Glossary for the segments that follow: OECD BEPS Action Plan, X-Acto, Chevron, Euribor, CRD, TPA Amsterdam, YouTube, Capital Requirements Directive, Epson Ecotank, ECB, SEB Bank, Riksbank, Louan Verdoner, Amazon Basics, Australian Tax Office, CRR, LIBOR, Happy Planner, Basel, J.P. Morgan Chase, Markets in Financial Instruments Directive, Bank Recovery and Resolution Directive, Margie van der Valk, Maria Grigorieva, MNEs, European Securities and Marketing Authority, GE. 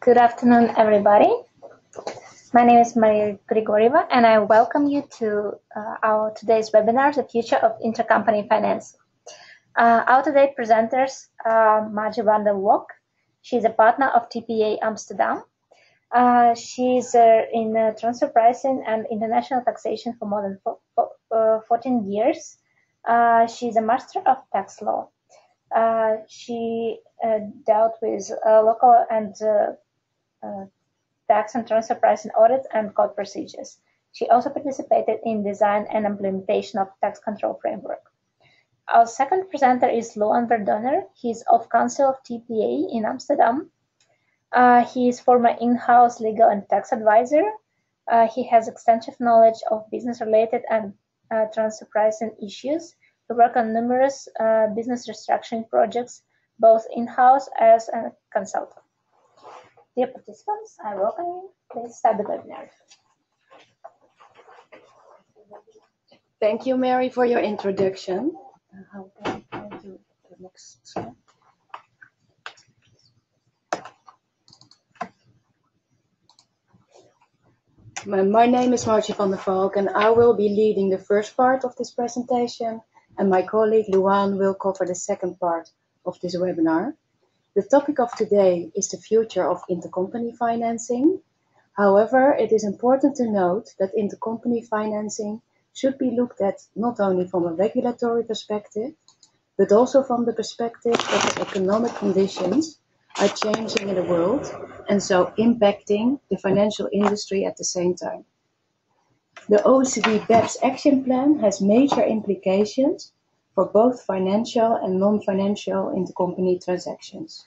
Good afternoon, everybody. My name is Maria Grigorieva, and I welcome you to our today's webinar, The Future of Intercompany Finance. Our today presenters are Margie van der Valk. She's a partner of TPA Amsterdam. She's in transfer pricing and international taxation for more than 14 years. She's a master of tax law. She dealt with local and tax and transfer pricing audits and court procedures. She also participated in design and implementation of tax control framework. Our second presenter is Louan Verdoner. He's of counsel of TPA in Amsterdam. He is former in-house legal and tax advisor. He has extensive knowledge of business-related and transfer pricing issues. He worked on numerous business restructuring projects, both in-house as a consultant. Dear participants, I welcome you. Please start the webinar. Thank you, Mary, for your introduction. How can I do the next slide? My name is Margie van der Valk, and I will be leading the first part of this presentation, and my colleague Louan will cover the second part of this webinar. The topic of today is the future of intercompany financing. However, it is important to note that intercompany financing should be looked at not only from a regulatory perspective, but also from the perspective that the economic conditions are changing in the world, and so impacting the financial industry at the same time. The OECD BEPS Action Plan has major implications for both financial and non-financial intercompany transactions.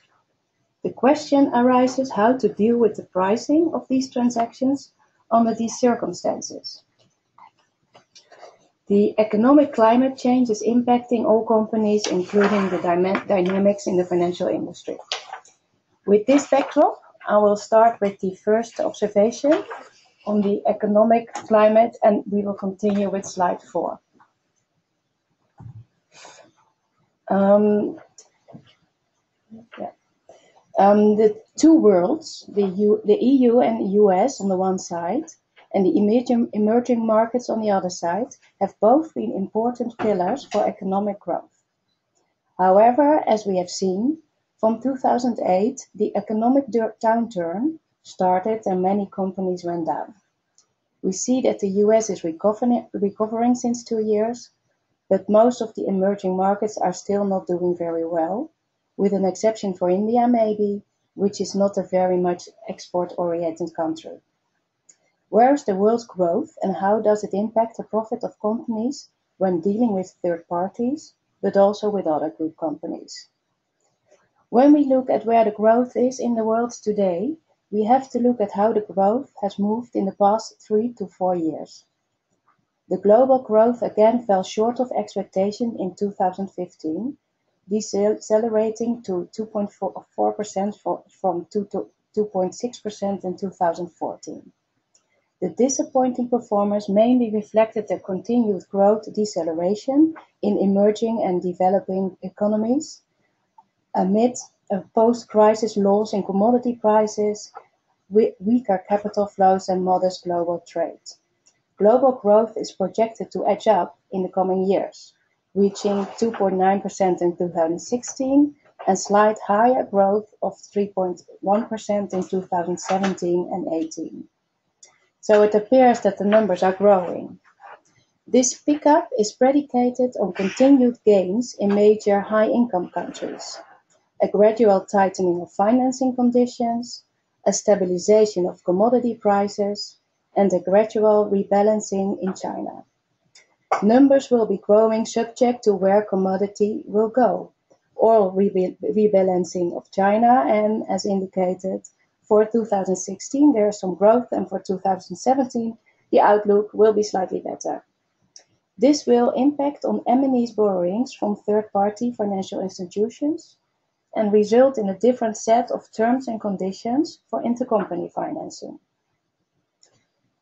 The question arises how to deal with the pricing of these transactions under these circumstances. The economic climate change is impacting all companies, including the dynamics in the financial industry. With this backdrop, I will start with the first observation on the economic climate, and we will continue with slide 4. The two worlds, the EU and the US on the one side, and the emerging markets on the other side, have both been important pillars for economic growth. However, as we have seen, from 2008, the economic downturn started and many companies went down. We see that the US is recovering since 2 years, but most of the emerging markets are still not doing very well, with an exception for India maybe, which is not a very much export-oriented country. Where is the world's growth, and how does it impact the profit of companies when dealing with third parties, but also with other group companies? When we look at where the growth is in the world today, we have to look at how the growth has moved in the past 3 to 4 years. The global growth again fell short of expectation in 2015, decelerating to 2.4% from 2.6% in 2014. The disappointing performance mainly reflected the continued growth deceleration in emerging and developing economies amid a post-crisis loss in commodity prices, weaker capital flows, and modest global trade. Global growth is projected to edge up in the coming years, reaching 2.9% in 2016 and slight higher growth of 3.1% in 2017 and 18. So it appears that the numbers are growing. This pickup is predicated on continued gains in major high-income countries, a gradual tightening of financing conditions, a stabilization of commodity prices, and a gradual rebalancing in China. Numbers will be growing subject to where commodity will go, or rebalancing of China, and as indicated, for 2016 there is some growth, and for 2017 the outlook will be slightly better. This will impact on M&E's borrowings from third-party financial institutions, and result in a different set of terms and conditions for intercompany financing.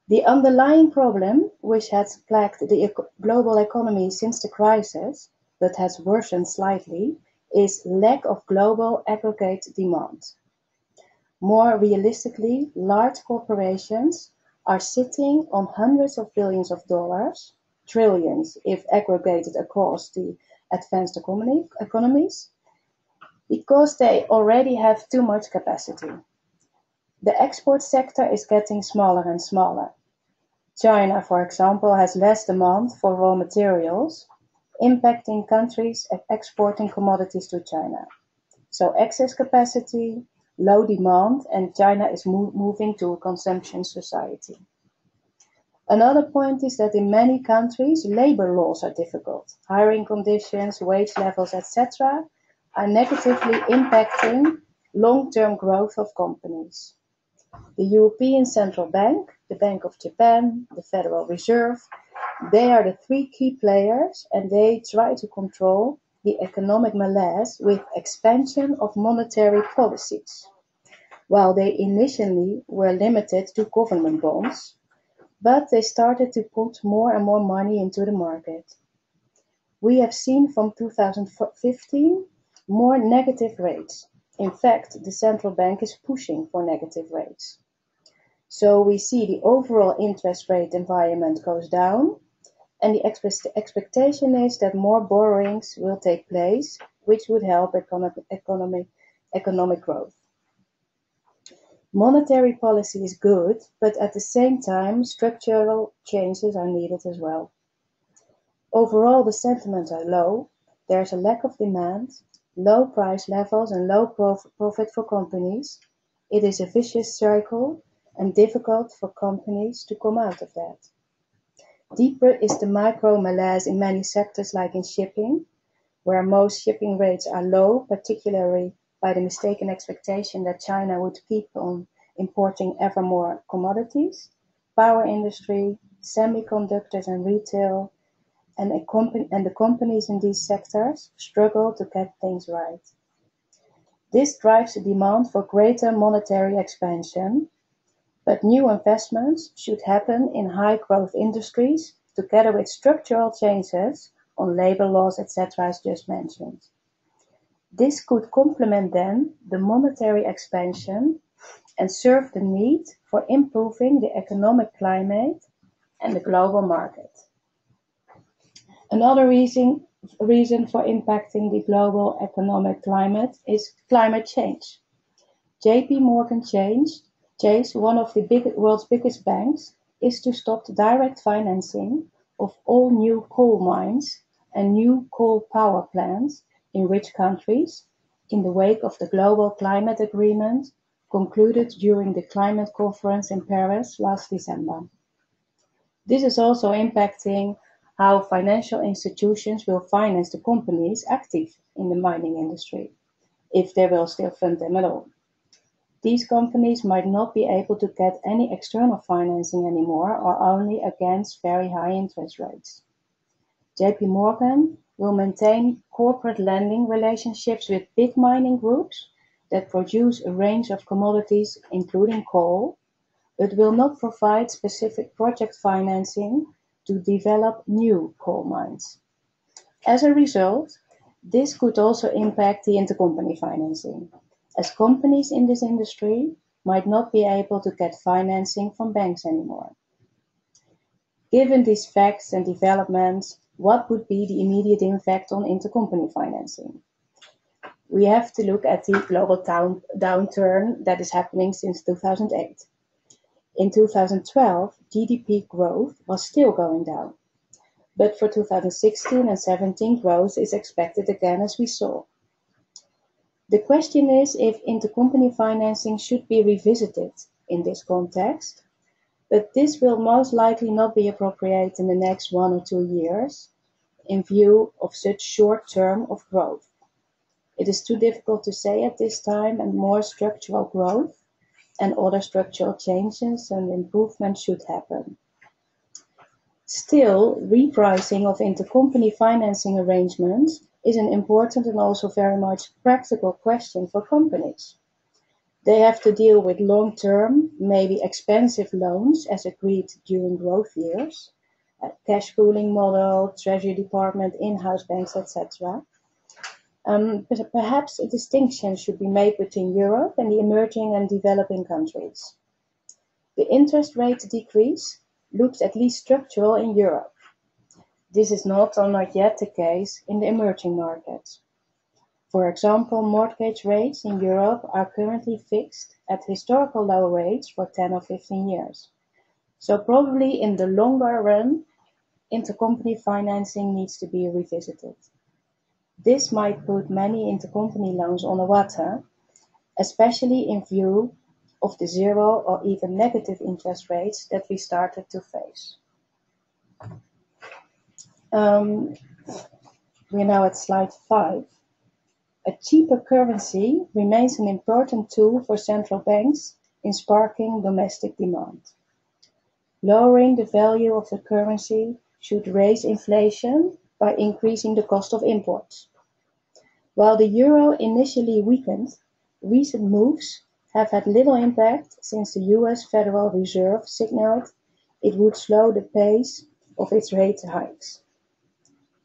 The underlying problem, which has plagued the global economy since the crisis, but has worsened slightly, is lack of global aggregate demand. More realistically, large corporations are sitting on hundreds of billions of dollars, trillions if aggregated across the advanced economies, because they already have too much capacity. The export sector is getting smaller and smaller. China, for example, has less demand for raw materials, impacting countries exporting commodities to China. So excess capacity, low demand, and China is moving to a consumption society. Another point is that in many countries, labor laws are difficult. Hiring conditions, wage levels, etc. are negatively impacting long-term growth of companies. The European Central Bank, the Bank of Japan, the Federal Reserve, they are the three key players, and they try to control the economic malaise with expansion of monetary policies. While they initially were limited to government bonds, but they started to put more and more money into the market. We have seen from 2015 more negative rates. In fact, the central bank is pushing for negative rates. So we see the overall interest rate environment goes down, and the expectation is that more borrowings will take place, which would help economic growth. Monetary policy is good, but at the same time, structural changes are needed as well. Overall, the sentiments are low. There is a lack of demand, low price levels, and low profit for companies. It is a vicious cycle and difficult for companies to come out of that. Deeper is the micro malaise in many sectors, like in shipping, where most shipping rates are low, particularly by the mistaken expectation that China would keep on importing ever more commodities. Power industry, semiconductors and retail, and the companies in these sectors struggle to get things right. This drives the demand for greater monetary expansion, but new investments should happen in high growth industries together with structural changes on labor laws, etc., as just mentioned. This could complement then the monetary expansion and serve the need for improving the economic climate and the global market. Another reason for impacting the global economic climate is climate change. J.P. Morgan Chase, one of the world's biggest banks, is to stop the direct financing of all new coal mines and new coal power plants in rich countries, in the wake of the global climate agreement concluded during the climate conference in Paris last December. This is also impacting how financial institutions will finance the companies active in the mining industry, if they will still fund them at all. These companies might not be able to get any external financing anymore, or only against very high interest rates. J.P. Morgan will maintain corporate lending relationships with big mining groups that produce a range of commodities, including coal, but will not provide specific project financing to develop new coal mines. As a result, this could also impact the intercompany financing, as companies in this industry might not be able to get financing from banks anymore. Given these facts and developments, what would be the immediate impact on intercompany financing? We have to look at the global downturn that is happening since 2008. In 2012, GDP growth was still going down, but for 2016 and 17, growth is expected again, as we saw. The question is if intercompany financing should be revisited in this context, but this will most likely not be appropriate in the next 1 or 2 years in view of such short term of growth. It is too difficult to say at this time, and more structural growth and other structural changes and improvements should happen. Still, repricing of intercompany financing arrangements is an important and also very much practical question for companies. They have to deal with long-term, maybe expensive loans as agreed during growth years, a cash pooling model, treasury department, in-house banks, etc. Perhaps a distinction should be made between Europe and the emerging and developing countries. The interest rate decrease looks at least structural in Europe. This is not or not yet the case in the emerging markets. For example, mortgage rates in Europe are currently fixed at historical low rates for 10 or 15 years. So probably in the longer run, intercompany financing needs to be revisited. This might put many intercompany loans on the water, especially in view of the zero or even negative interest rates that we started to face. We're now at slide 5. A cheaper currency remains an important tool for central banks in sparking domestic demand. Lowering the value of the currency should raise inflation by increasing the cost of imports. While the euro initially weakened, recent moves have had little impact since the US Federal Reserve signaled it would slow the pace of its rate hikes.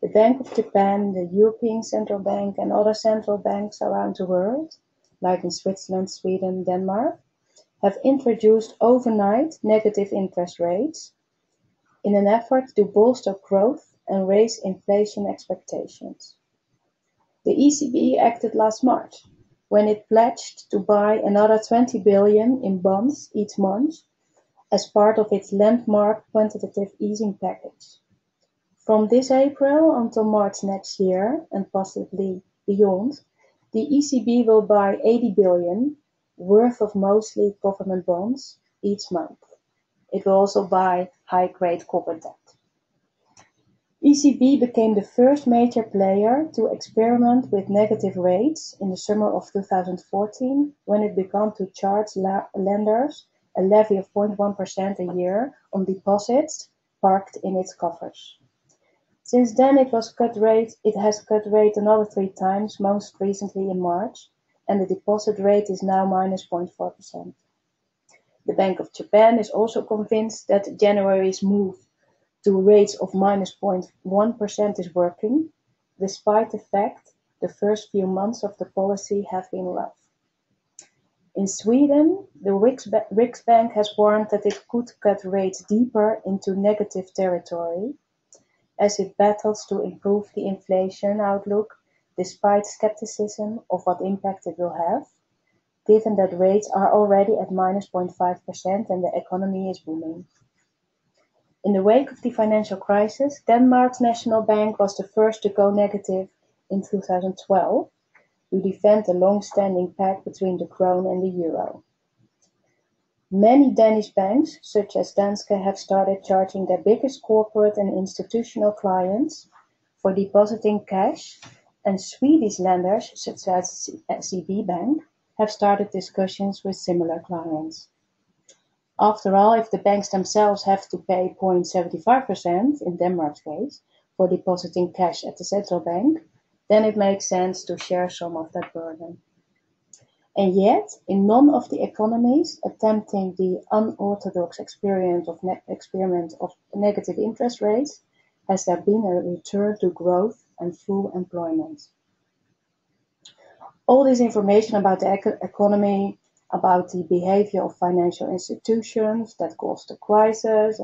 The Bank of Japan, the European Central Bank, and other central banks around the world, like in Switzerland, Sweden, Denmark, have introduced overnight negative interest rates in an effort to bolster growth and raise inflation expectations. The ECB acted last March when it pledged to buy another 20 billion in bonds each month as part of its landmark quantitative easing package. From this April until March next year, and possibly beyond, the ECB will buy 80 billion worth of mostly government bonds each month. It will also buy high-grade corporate debt. ECB became the first major player to experiment with negative rates in the summer of 2014 when it began to charge lenders a levy of 0.1% a year on deposits parked in its coffers. Since then it has cut rate another 3 times, most recently in March, and the deposit rate is now minus 0.4%. The Bank of Japan is also convinced that January's move to rates of minus 0.1% is working, despite the fact the first few months of the policy have been rough. In Sweden, the Riksbank has warned that it could cut rates deeper into negative territory as it battles to improve the inflation outlook despite skepticism of what impact it will have, given that rates are already at minus 0.5% and the economy is booming. In the wake of the financial crisis, Denmark's National Bank was the first to go negative in 2012 to defend the long-standing pact between the krone and the euro. Many Danish banks, such as Danske, have started charging their biggest corporate and institutional clients for depositing cash, and Swedish lenders, such as SEB Bank, have started discussions with similar clients. After all, if the banks themselves have to pay 0.75%, in Denmark's case, for depositing cash at the central bank, then it makes sense to share some of that burden. And yet, in none of the economies attempting the unorthodox experiment of negative interest rates has there been a return to growth and full employment. All this information about the economy, about the behavior of financial institutions that caused the crisis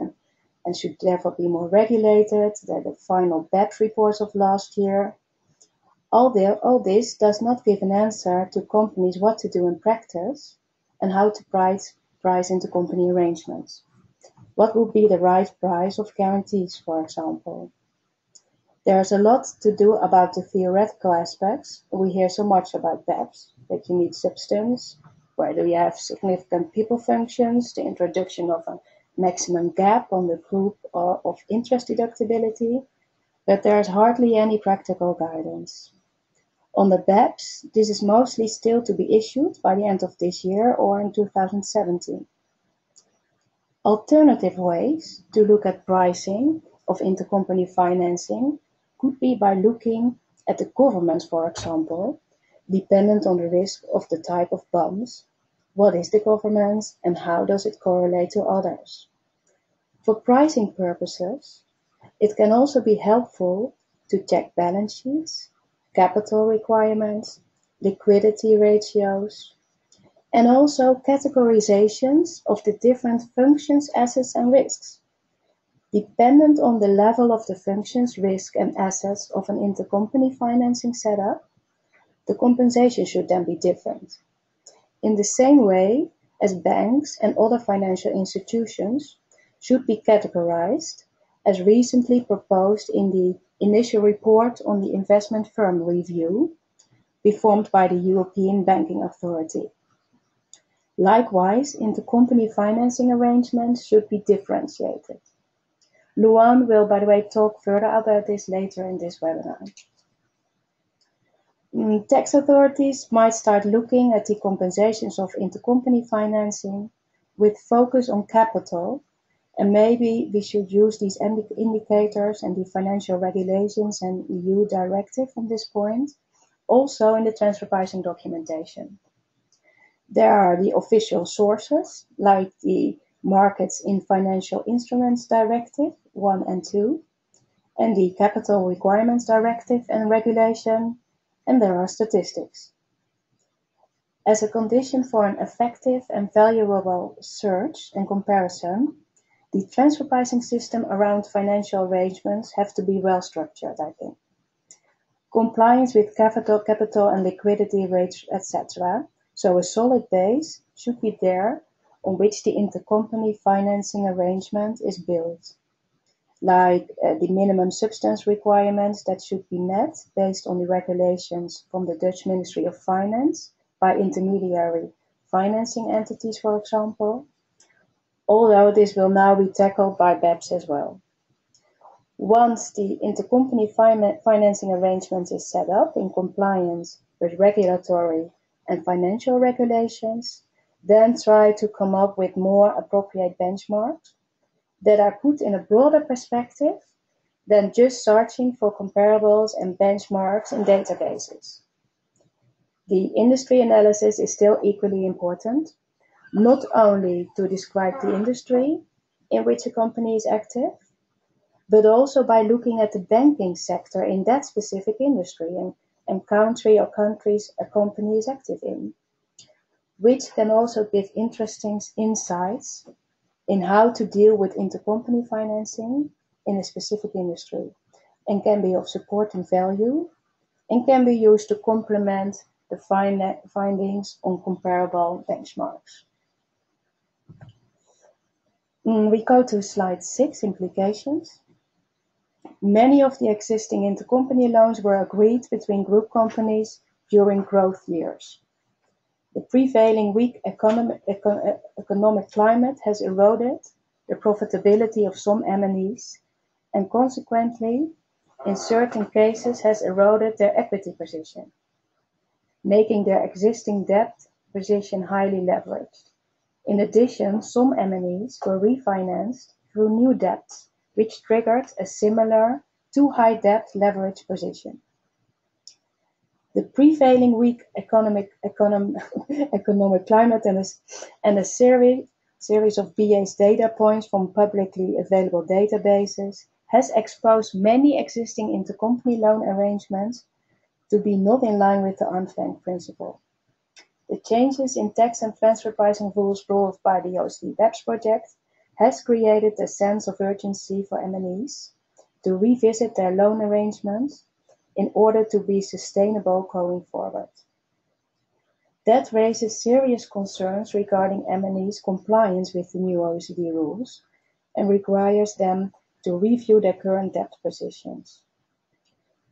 and should therefore be more regulated, the final BEPS reports of last year. All this does not give an answer to companies what to do in practice and how to price into company arrangements. What would be the right price of guarantees, for example? There is a lot to do about the theoretical aspects. We hear so much about BEPS, that you need substance. Where do you have significant people functions, the introduction of a maximum gap on the group of interest deductibility, but there is hardly any practical guidance. On the BEPS, this is mostly still to be issued by the end of this year or in 2017. Alternative ways to look at pricing of intercompany financing could be by looking at the governments, for example, dependent on the risk of the type of bonds. What is the governance and how does it correlate to others? For pricing purposes, it can also be helpful to check balance sheets capital requirements, liquidity ratios, and also categorizations of the different functions, assets and risks, dependent on the level of the functions, risk and assets of an intercompany financing setup. The compensation should then be different. In the same way as banks and other financial institutions should be categorized, as recently proposed in the initial report on the investment firm review performed by the European Banking Authority. Likewise, intercompany financing arrangements should be differentiated. Louan will, by the way, talk further about this later in this webinar. Tax authorities might start looking at the compensations of intercompany financing with focus on capital, and maybe we should use these indicators and the financial regulations and EU directive on this point, also in the transfer pricing documentation. There are the official sources, like the Markets in Financial Instruments Directive 1 and 2, and the Capital Requirements Directive and Regulation, and there are statistics. As a condition for an effective and valuable search and comparison, the transfer pricing system around financial arrangements have to be well structured, I think. Compliance with capital and liquidity rates, etc. So a solid base should be there on which the intercompany financing arrangement is built, like the minimum substance requirements that should be met based on the regulations from the Dutch Ministry of Finance by intermediary financing entities, for example, although this will now be tackled by BEPS as well. Once the intercompany financing arrangement is set up in compliance with regulatory and financial regulations, then try to come up with more appropriate benchmarks that are put in a broader perspective than just searching for comparables and benchmarks in databases. The industry analysis is still equally important, not only to describe the industry in which a company is active, but also by looking at the banking sector in that specific industry and country or countries a company is active in, which can also give interesting insights in how to deal with intercompany financing in a specific industry, and can be of support and value, and can be used to complement the findings on comparable benchmarks. We go to slide 6, implications. Many of the existing intercompany loans were agreed between group companies during growth years. The prevailing weak economic climate has eroded the profitability of some MNEs, and consequently, in certain cases, has eroded their equity position, making their existing debt position highly leveraged. In addition, some MNEs were refinanced through new debts, which triggered a similar too high debt leverage position. The prevailing weak economic climate and a series of biased data points from publicly available databases has exposed many existing intercompany loan arrangements to be not in line with the arm's length principle. The changes in tax and transfer pricing rules brought by the OECD BEPS project has created a sense of urgency for MNEs to revisit their loan arrangements in order to be sustainable going forward. That raises serious concerns regarding MNEs' compliance with the new OECD rules and requires them to review their current debt positions.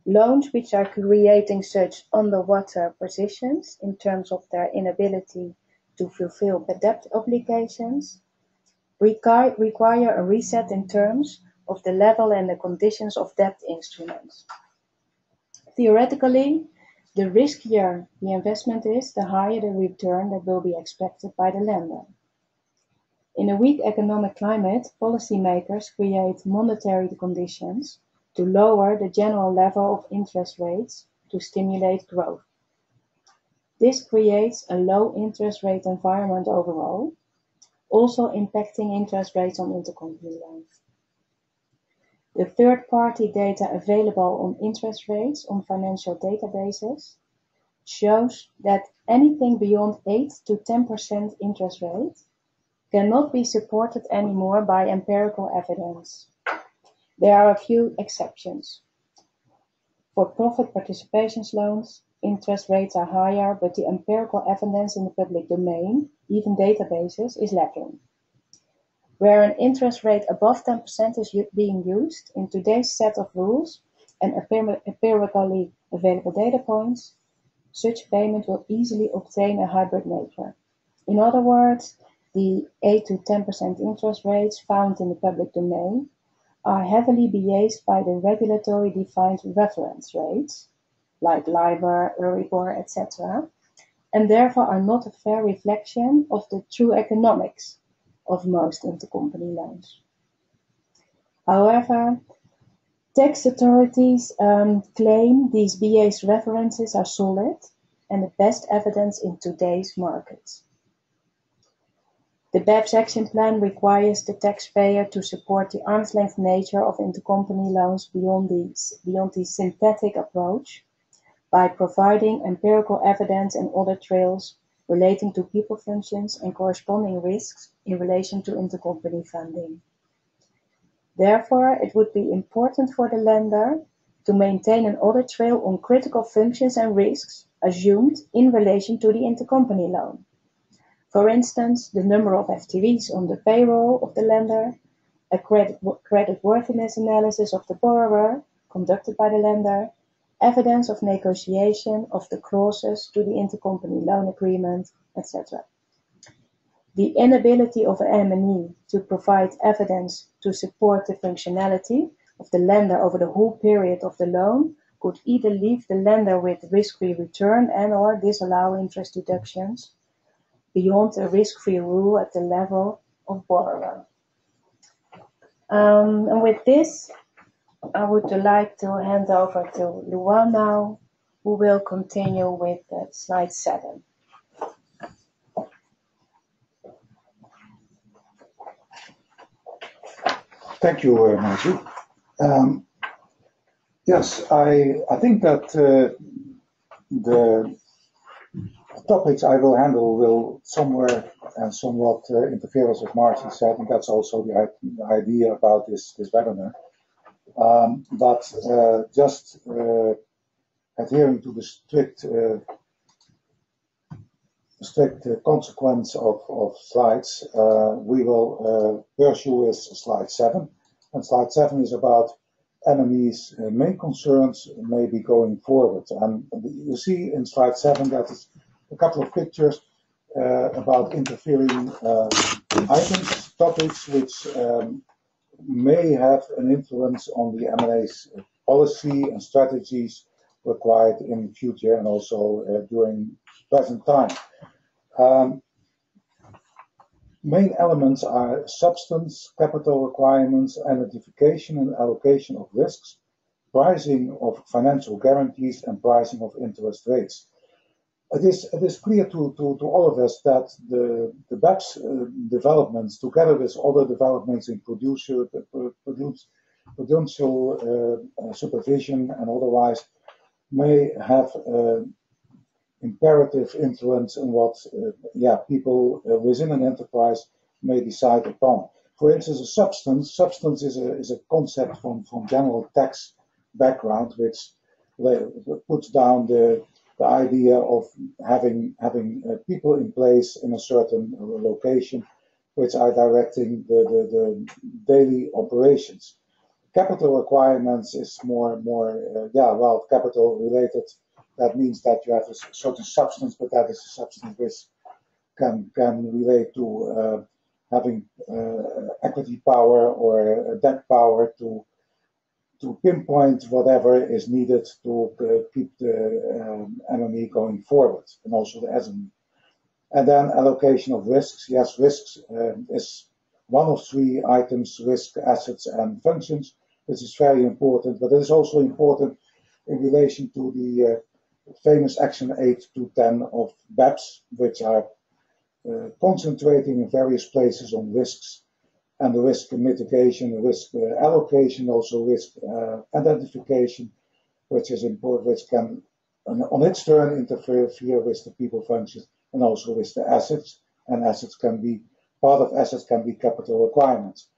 Loans which are creating such underwater positions in terms of their inability to fulfill the debt obligations require a reset in terms of the level and the conditions of debt instruments. Theoretically, the riskier the investment is, the higher the return that will be expected by the lender. In a weak economic climate, policymakers create monetary conditions to lower the general level of interest rates to stimulate growth. This creates a low interest rate environment overall, also impacting interest rates on intercompany loans. the third-party data available on interest rates on financial databases shows that anything beyond 8 to 10% interest rate cannot be supported anymore by empirical evidence. There are a few exceptions. For profit participation loans, interest rates are higher, but the empirical evidence in the public domain, even databases, is lacking. Where an interest rate above 10% is being used, in today's set of rules and empirically available data points, such payment will easily obtain a hybrid nature. In other words, the 8 to 10% interest rates found in the public domain are heavily biased by the regulatory defined reference rates, like LIBOR, Euribor, etc., and therefore are not a fair reflection of the true economics of most intercompany loans. However, tax authorities claim these biased references are solid and the best evidence in today's markets. The BEPS Action Plan requires the taxpayer to support the arm's length nature of intercompany loans beyond the synthetic approach by providing empirical evidence and audit trails relating to people functions and corresponding risks in relation to intercompany funding. Therefore, it would be important for the lender to maintain an audit trail on critical functions and risks assumed in relation to the intercompany loan. For instance, the number of FTEs on the payroll of the lender, a creditworthiness analysis of the borrower conducted by the lender, evidence of negotiation of the clauses to the intercompany loan agreement, etc. The inability of an M&E to provide evidence to support the functionality of the lender over the whole period of the loan could either leave the lender with risk-free return and/or disallow interest deductions beyond a risk-free rule at the level of borrower. And with this, I would like to hand over to Louan now, who will continue with slide 7. Thank you, Margie. Yes, I think that the topics I will handle will somewhere and somewhat interfere with Margie said, and that's also the idea about this webinar. But just adhering to the strict consequence of slides, we will pursue with slide 7. And slide 7 is about MME's main concerns maybe going forward. And you see in slide 7 that it's a couple of pictures about interfering items, topics which may have an influence on the M&A's policy and strategies required in the future and also during present time. Main elements are substance, capital requirements, identification and allocation of risks, pricing of financial guarantees, and pricing of interest rates. It is clear to all of us that the BEPS developments, together with other developments in prudential supervision and otherwise, may have imperative influence on what people within an enterprise may decide upon. For instance, a substance is a concept from general tax background, which puts down the idea of having people in place in a certain location, which are directing the daily operations. Capital requirements is more capital related. That means that you have a certain substance, but that is a substance which can relate to having equity power or debt power to pinpoint whatever is needed to keep the MME going forward, and also the SME. And then allocation of risks. Yes, risks is one of three items: risk, assets, and functions, which is very important, but it is also important in relation to the famous Action 8 to 10 of BEPS, which are concentrating in various places on risks and the risk mitigation, the risk allocation, also risk identification, which is important, which can on its turn interfere with the people functions and also with the assets, and assets can be, part of assets can be capital requirements.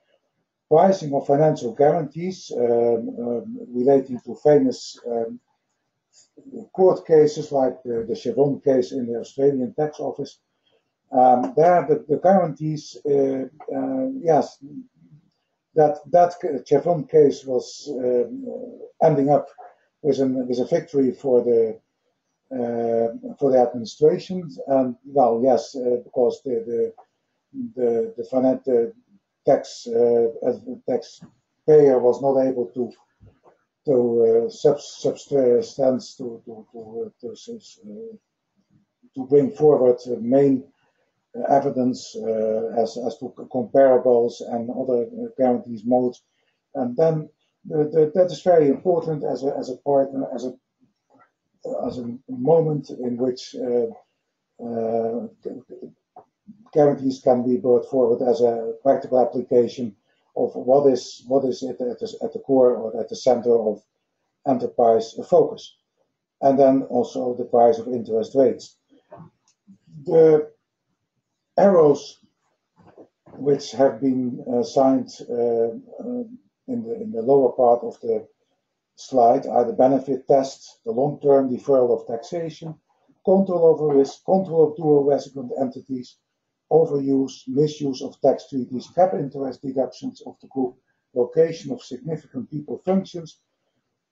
Pricing of financial guarantees relating to famous court cases like the Chevron case in the Australian Tax Office. There, the guarantees, yes, that Chevron case was ending up with a victory for the administration, and well, yes, because the taxpayer was not able to bring forward main evidence as to comparables and other guarantees modes, and then that is very important as a partner, as a moment in which guarantees can be brought forward as a practical application of what is it at the core or at the center of enterprise focus, and then also the price of interest rates. The arrows which have been signed in the lower part of the slide are the benefit tests, the long-term deferral of taxation, control over risk, control of dual resident entities, overuse, misuse of tax treaties, cap interest deductions of the group, location of significant people functions,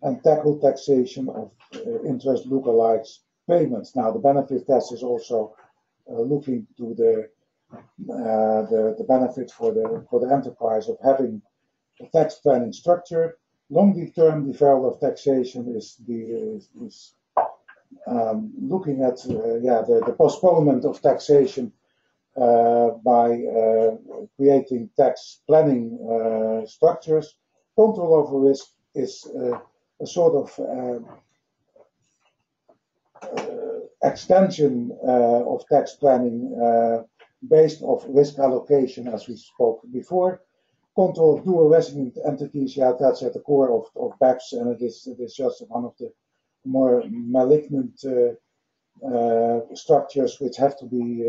and tackle taxation of interest lookalikes payments. Now, the benefit test is also looking to the benefit for the enterprise of having a tax planning structure. Long-term deferral of taxation is looking at the postponement of taxation by creating tax planning structures. Control over risk is a sort of extension of tax planning based off risk allocation, as we spoke before. Control of dual resident entities, yeah, that's at the core of BEPS, and it is just one of the more malignant structures which had to be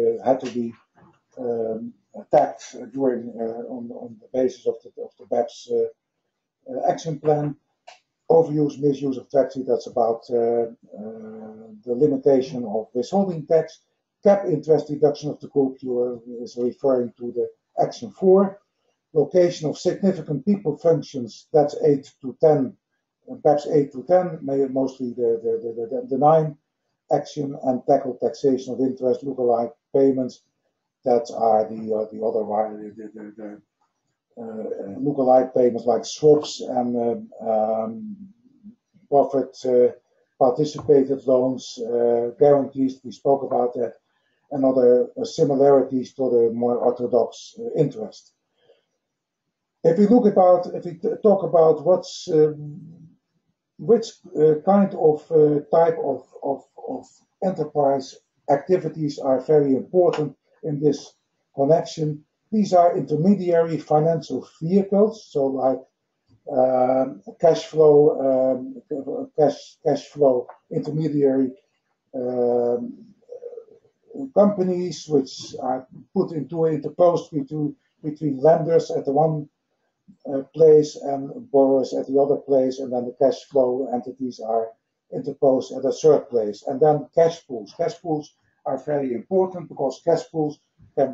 attacked during on the basis of the BEPS action plan. Overuse, misuse of tax, that's about the limitation of withholding tax. Cap interest deduction of the group is referring to the action 4. Location of significant people functions, that's 8 to 10, perhaps 8 to 10, maybe mostly the 9 action, and tackle taxation of interest lookalike payments. That are the other one, the lookalike payments like swaps and profit participated loans, guarantees. We spoke about that, and other similarities to the more orthodox interest. If we talk about which kind of type of enterprise activities are very important in this connection, these are intermediary financial vehicles, so like cash flow intermediary companies, which are put into post between lenders at the one place and borrowers at the other place, and then the cash flow entities are interposed at a third place. And then cash pools. Cash pools are very important because cash pools can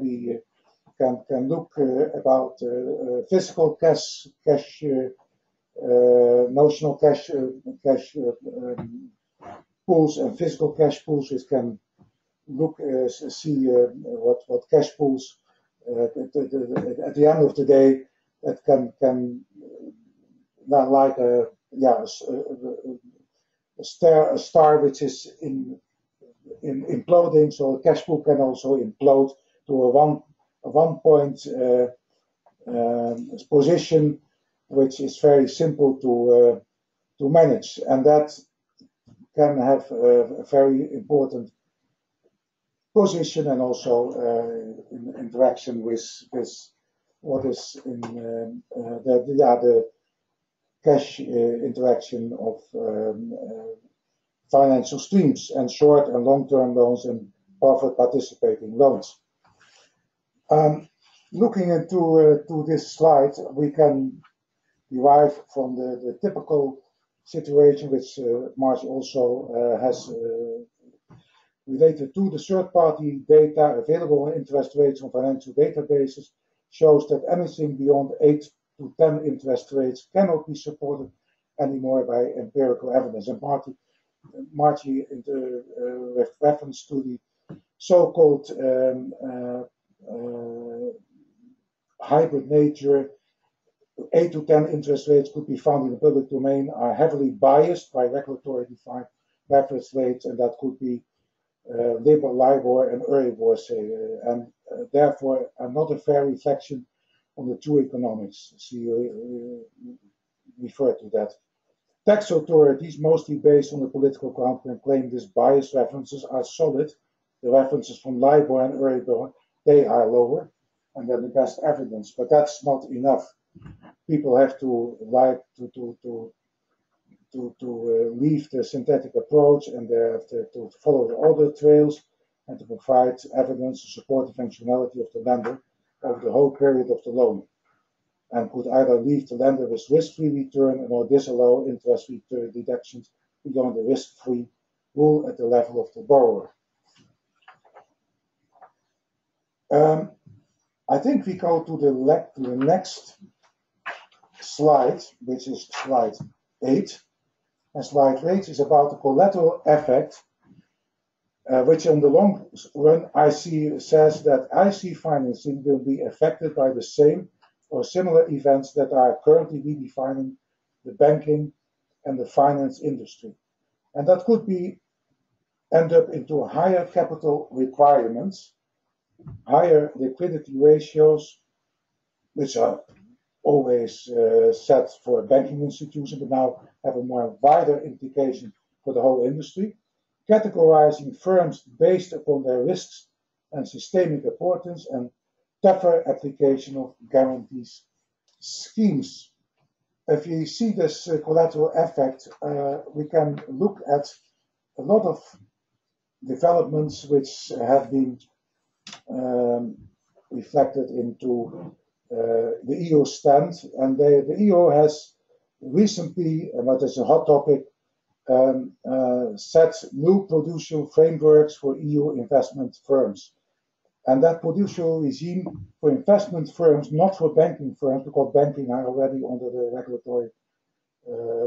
look about physical cash notional cash pools and physical cash pools, which can look see what cash pools at the end of the day that can not like a star which is in imploding, so a cash pool can also implode to a one point position, which is very simple to manage, and that can have a very important position and also in interaction with what is in the cash interaction of financial streams and short and long-term loans and participating loans. Looking into to this slide, we can derive from the typical situation which Margie also has related to the third-party data available on interest rates on financial databases shows that anything beyond 8 to 10 interest rates cannot be supported anymore by empirical evidence. And Margie with reference to the so-called hybrid nature, 8 to 10 interest rates could be found in the public domain are heavily biased by regulatory defined reference rates, and that could be LIBOR and Euribor, say, and therefore are not a fair reflection on the true economics. See, refer to that. Tax authorities, mostly based on the political climate, claim these biased references are solid. The references from LIBOR and Euribor, they are lower, and they're the best evidence. But that's not enough. People have to like to leave the synthetic approach, and they have to follow the audit trails and to provide evidence to support the functionality of the lender over the whole period of the loan, and could either leave the lender with risk-free return or disallow interest return deductions beyond the risk-free rule at the level of the borrower. I think we go to the next slide, which is slide 8. And slide 8 is about the collateral effect, which on the long run says that IC financing will be affected by the same or similar events that are currently redefining the banking and the finance industry. And that could be end up into higher capital requirements, higher liquidity ratios, which are always set for a banking institution, but now have a more wider implication for the whole industry, categorizing firms based upon their risks and systemic importance, and tougher application of guarantees schemes. If you see this collateral effect, we can look at a lot of developments which have been reflected into the EU stance, and the EU has recently, but it's a hot topic, set new prudential frameworks for EU investment firms. And that prudential regime for investment firms, not for banking firms, because banking are already under the regulatory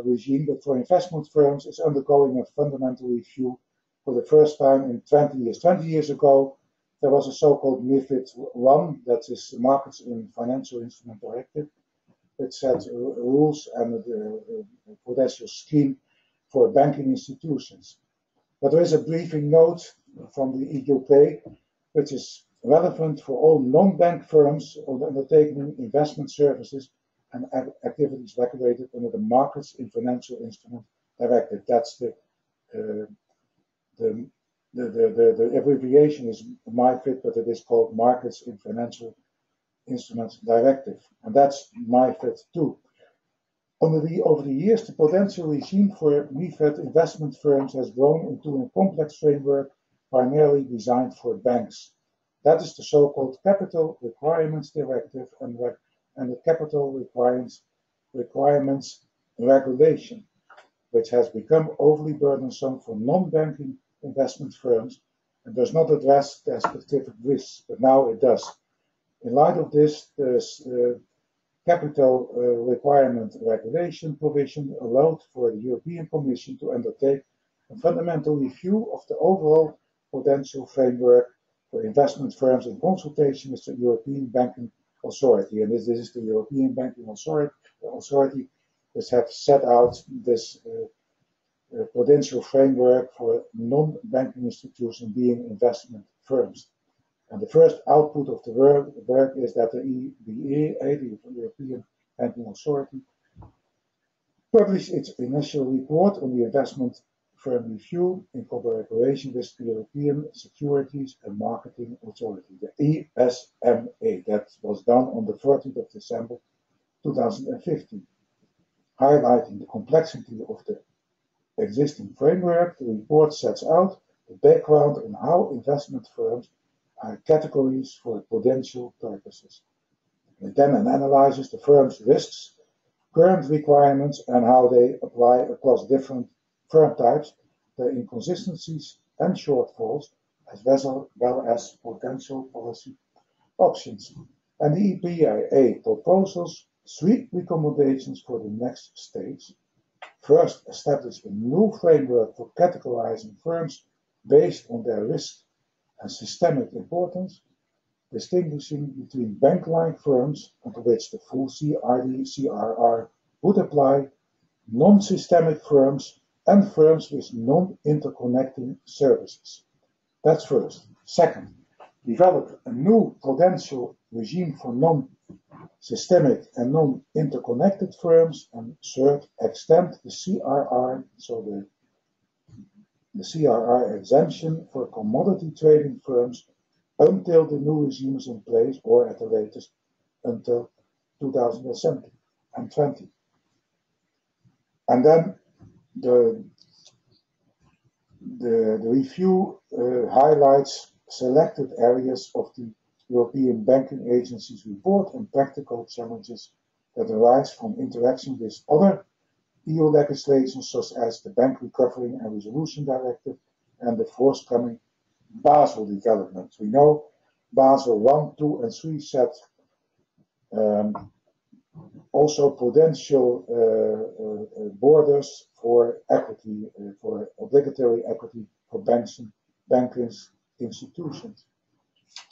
regime, but for investment firms is undergoing a fundamental review for the first time in 20 years. 20 years ago, there was a so-called MIFID 1, that is Markets in Financial Instruments Directive, which set rules and the prudential scheme for banking institutions. But there is a briefing note from the EUP, which is relevant for all non-bank firms undertaking investment services and activities regulated under the Markets in Financial Instruments Directive. That's the abbreviation is MIFID, but it is called Markets in Financial Instruments Directive, and that's MIFID 2. Over the years, the prudential regime for MIFID investment firms has grown into a complex framework primarily designed for banks. That is the so-called Capital Requirements Directive and the Capital Requirements Regulation, which has become overly burdensome for non-banking investment firms and does not address their specific risks, but now it does. In light of this, the capital requirement regulation provision allowed for the European Commission to undertake a fundamental review of the overall prudential framework for investment firms in consultation with the European Banking Authority. And this is the European Banking Authority which have set out this prudential framework for non-banking institutions being investment firms. And the first output of the work is that the EBA, the European Banking Authority, published its initial report on the investment firm review in cooperation with the European Securities and Marketing Authority, the ESMA. That was done on the 14th of December 2015, highlighting the complexity of the existing framework. The report sets out the background on how investment firms are categories for prudential purposes. It then analyzes the firm's risks, current requirements, and how they apply across different firm types, their inconsistencies and shortfalls, as well as potential policy options. And the EBIA proposals three recommendations for the next stage. First, establish a new framework for categorizing firms based on their risk and systemic importance, distinguishing between bank-like firms, under which the full CRR would apply, non-systemic firms, and firms with non-interconnecting services. That's first. Second, develop a new prudential regime for non-systemic and non-interconnected firms. And third, extend the CRR, so the CRR exemption for commodity trading firms until the new regime is in place, or at the latest until 2020. And then the review highlights selected areas of the European Banking Agency's report and practical challenges that arise from interaction with other EU legislation, such as the Bank Recovery and Resolution Directive and the forthcoming Basel development. We know Basel 1, 2 and 3 set also prudential borders for equity, for obligatory equity for banks and banking institutions.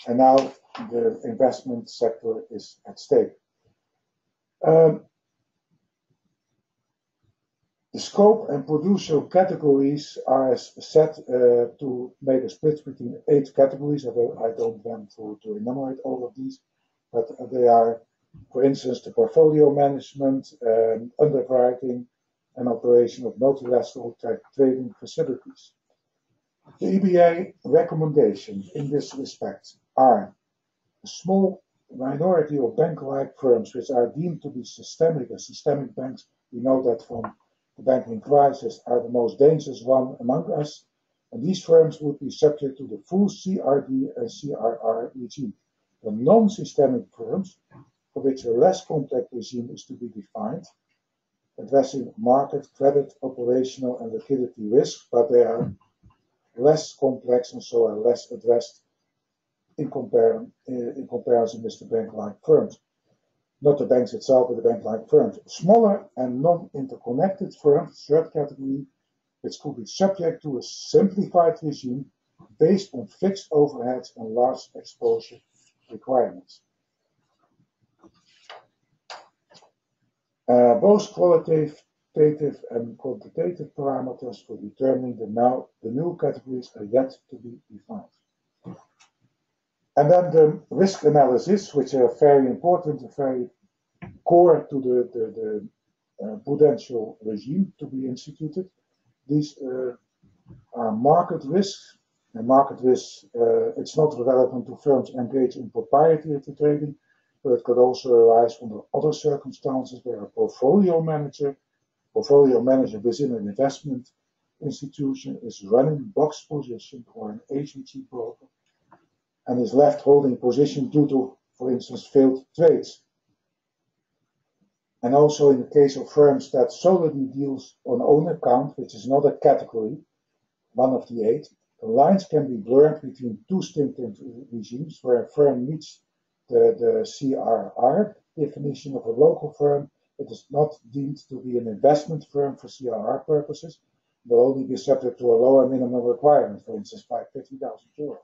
And now the investment sector is at stake. The scope and producer categories are set to make a split between 8 categories. I don't want to enumerate all of these, but they are, for instance, the portfolio management, underwriting, and operation of multilateral trading facilities. The EBA recommendations in this respect are a small minority of bank-like firms which are deemed to be systemic, and systemic banks, we know that from the banking crisis, are the most dangerous one among us, and these firms would be subject to the full CRD and CRR regime. The non-systemic firms, for which a less complex regime is to be defined, addressing market, credit, operational and liquidity risks, but they are less complex and so are less addressed in comparison with the bank-like firms. Not the banks itself, but the bank-like firms. Smaller and non-interconnected firms, third category, which could be subject to a simplified regime based on fixed overheads and large exposure requirements. Both qualitative and quantitative parameters for determining the new categories are yet to be defined. And then the risk analysis, which are very important, very core to the prudential regime to be instituted. These are market risks. And market risks, it's not relevant to firms engaged in proprietary trading, but it could also arise under other circumstances where a portfolio manager within an investment institution is running box position or an agency broker, and is left holding position due to, for instance, failed trades. And also in the case of firms that solely deals on own account, which is another category, one of the 8, the lines can be blurred between two distinct regimes where a firm meets the CRR definition of a local firm. It is not deemed to be an investment firm for CRR purposes, will only be subject to a lower minimum requirement, for instance, by 50,000 euros.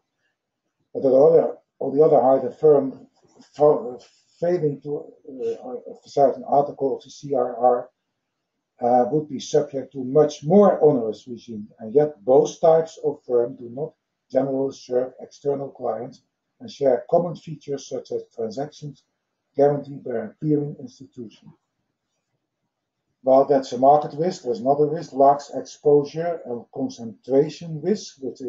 But on the other hand, a firm failing to cite an article of the CRR would be subject to much more onerous regime. And yet both types of firms do not generally serve external clients and share common features such as transactions guaranteed by a peering institution. Well, that's a market risk. There's another risk, large exposure and concentration risk, which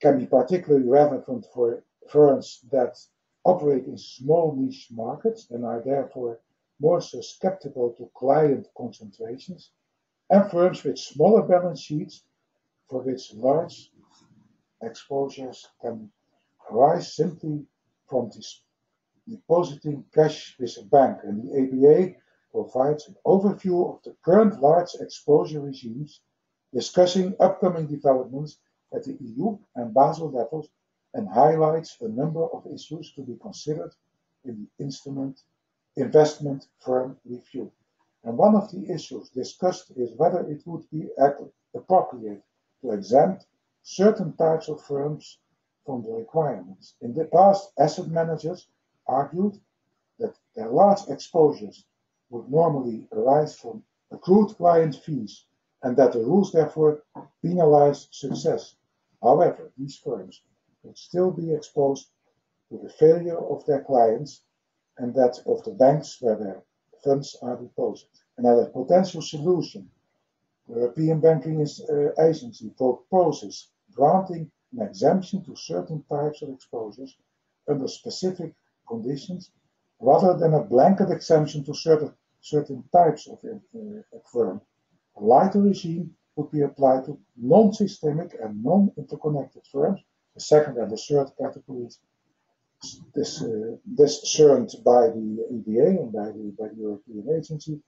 can be particularly relevant for firms that operate in small niche markets and are therefore more susceptible to client concentrations, and firms with smaller balance sheets for which large exposures can arise simply from depositing cash with a bank. And the ABA provides an overview of the current large exposure regimes, discussing upcoming developments at the EU and Basel levels, and highlights a number of issues to be considered in the investment firm review. And one of the issues discussed is whether it would be appropriate to exempt certain types of firms from the requirements. In the past, asset managers argued that their large exposures would normally arise from accrued client fees, and that the rules therefore penalize success. However, these firms would still be exposed to the failure of their clients and that of the banks where their funds are deposited. Another potential solution, the European Banking Agency proposes granting an exemption to certain types of exposures under specific conditions, rather than a blanket exemption to certain types of firm. A lighter regime would be applied to non-systemic and non-interconnected firms, the second and the third categories discerned by the EBA and by the European Agency,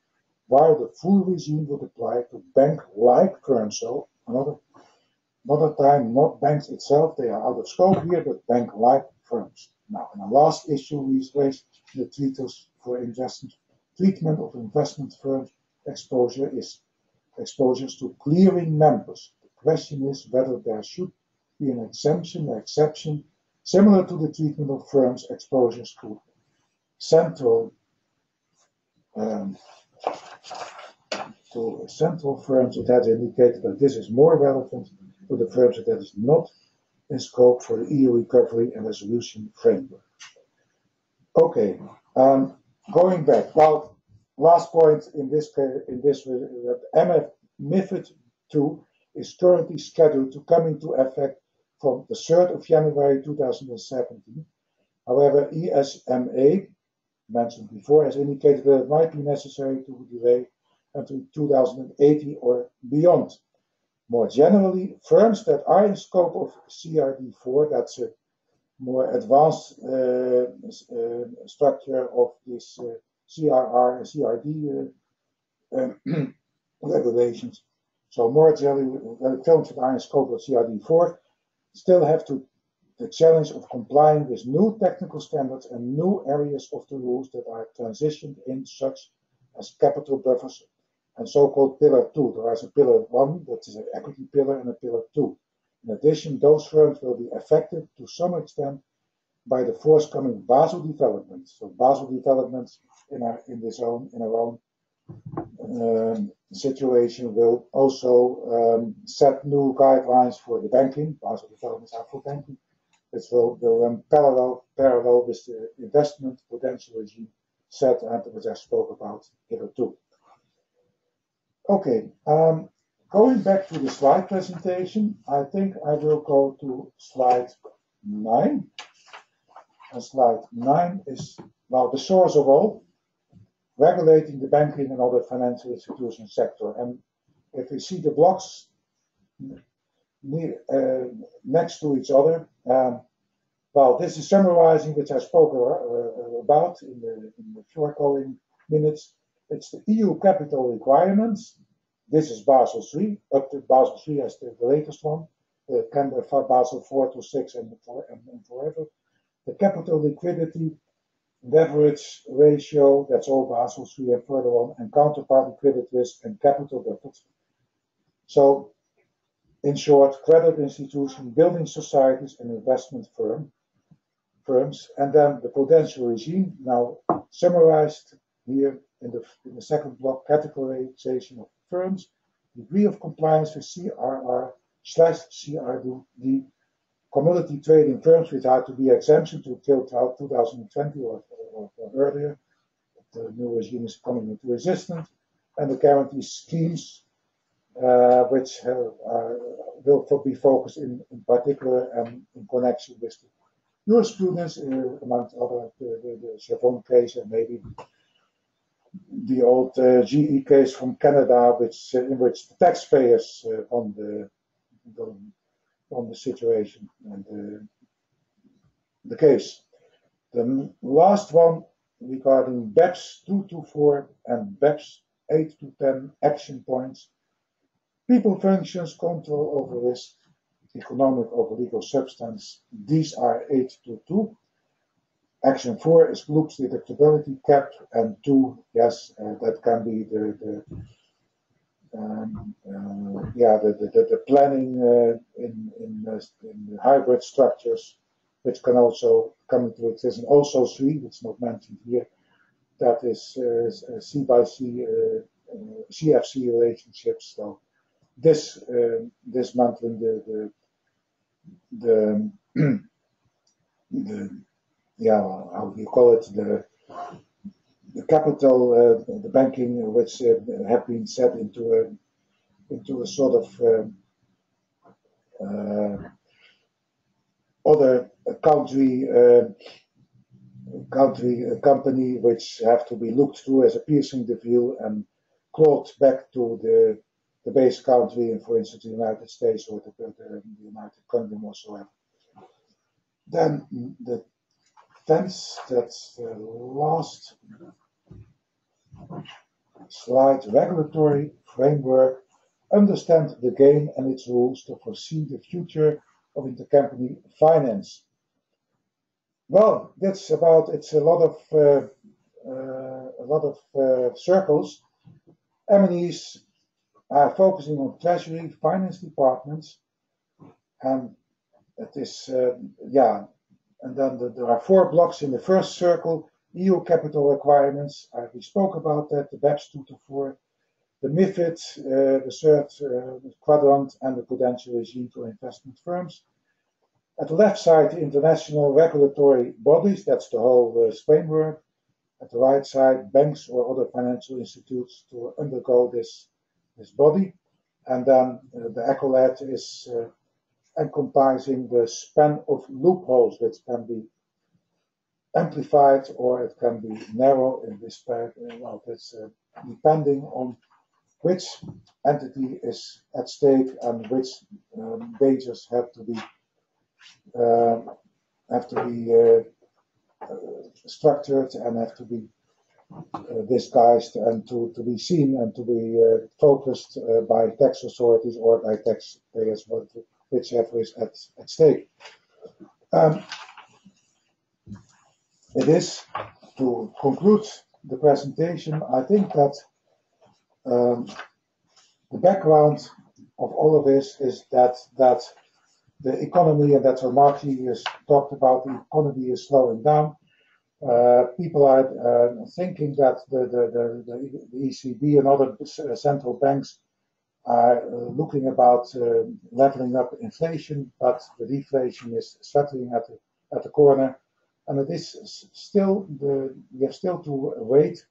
while the full regime would apply to bank-like firms. So another time, not banks itself, they are out of scope here, but bank-like firms. Now, and the last issue is raised in the treatise for investment. Treatment of investment firms exposure is exposures to clearing members. The question is whether there should be an exception similar to the treatment of firms exposures to central firms. It has indicated that this is more relevant to the firms that is not in scope for the EU Recovery and Resolution Framework. Okay, going back. Well, last point in this MIFID II is currently scheduled to come into effect from the 3rd of January 2017. However, ESMA, mentioned before, has indicated that it might be necessary to delay until 2018 or beyond. More generally, firms that are in scope of CRD4, that's a more advanced structure of this CRR and CRD regulations. So more generally, firms that are in scope of CRD4 still have the challenge of complying with new technical standards and new areas of the rules that are transitioned in, such as capital buffers and so-called Pillar 2. There is a Pillar 1, that is an equity pillar, and a Pillar 2. In addition, those firms will be affected to some extent by the forthcoming Basel developments. So Basel developments in our own situation will also set new guidelines for the banking. Basel developments are for banking. It will run parallel with the investment prudential regime set, and which I spoke about hitherto. Okay, going back to the slide presentation, I think I will go to slide 9. And slide 9 is, well, the source of all, regulating the banking and other financial institution sector. And if we see the blocks next to each other, well, this is summarizing, which I spoke about in the foregoing minutes. It's the EU Capital Requirements. This is Basel III, up to Basel III as the latest one. It can be Basel IV to 6 and forever. The capital liquidity leverage ratio, that's all Basel III and further on, and counterparty credit risk and capital buffers. So, in short, credit institution, building societies, and investment firms. And then the prudential regime, now summarized here. In the second block, categorization of firms, degree of compliance with CRR/CRD, commodity trading firms without to be exemption to till 2020 or earlier. The new regime is coming into existence. and the guarantee schemes, which will be focused in particular in connection with the jurisprudence, amongst other the Chevron case and maybe the old GE case from Canada, which in which the taxpayers on the situation and the case. The last one regarding BEPS 2 to 4 and BEPS 8 to 10 action points: people functions, control over risk, economic over legal substance. These are 8 to 2. Action 4 is groups deductibility cap, and 2, yes, that can be the planning in hybrid structures, which can also come into existence. Also 3, it's not mentioned here, that is C by C, CFC relationships. So this dismantling the capital, the banking, which have been set into a sort of other country company, which have to be looked through as a piercing the view and clawed back to the base country, and for instance the United States or the United Kingdom or so on. Then the 10th, that's the last slide, regulatory framework, understand the game and its rules to foresee the future of intercompany finance. Well, that's about. It's a lot of circles. M&Es are focusing on treasury, finance departments, and it is And then there are 4 blocks in the first circle: EU capital requirements. We spoke about that. The BEPS 2 to 4, the MIFID, the third quadrant, and the prudential regime for investment firms. At the left side, international regulatory bodies, that's the whole framework. At the right side, banks or other financial institutes to undergo this body. And then the accolade is encompassing the span of loopholes, which can be amplified or it can be narrow in this part. Well, that's depending on which entity is at stake and which dangers have to be structured and have to be disguised and to be seen and to be focused by tax authorities or by taxpayers, which have risk at stake. It is, to conclude the presentation, I think that the background of all of this is that the economy, and that's what Margie has talked about, the economy is slowing down. People are thinking that the ECB and other central banks are looking about leveling up inflation, but the deflation is settling at the corner, and it is still we have still to wait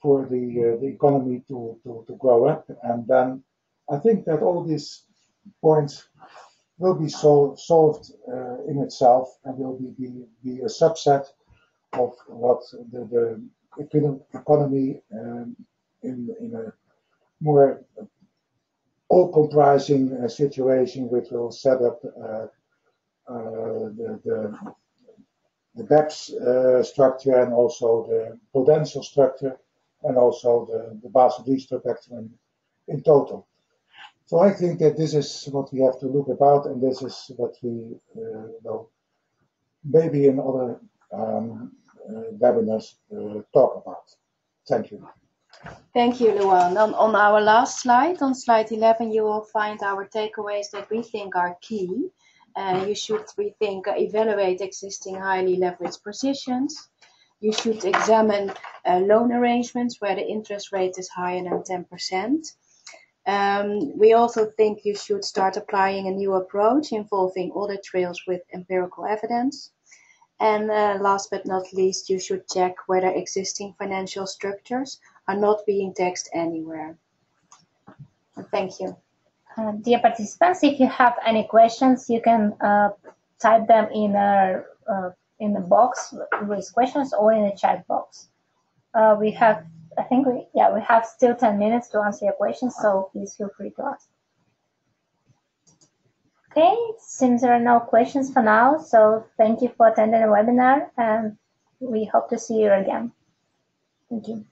for the economy to grow up, and then I think that all these points will be solved in itself and will be a subset of what the economy in a more all-comprising situation, which will set up the BEPS structure and also the prudential structure and also the Basel III structure in total. So I think that this is what we have to look about, and this is what we will maybe in other webinars talk about. Thank you. Thank you, Louan. On our last slide, on slide 11, you will find our takeaways that we think are key. You should rethink, evaluate existing highly leveraged positions. You should examine loan arrangements where the interest rate is higher than 10%. We also think you should start applying a new approach involving audit trails with empirical evidence. And last but not least, you should check whether existing financial structures are not being taxed anywhere. Thank you. Dear participants, if you have any questions, you can type them in the box with questions or in the chat box. We have, I think, we have still 10 minutes to answer your questions, so please feel free to ask. Okay, seems there are no questions for now, so thank you for attending the webinar, and we hope to see you again. Thank you.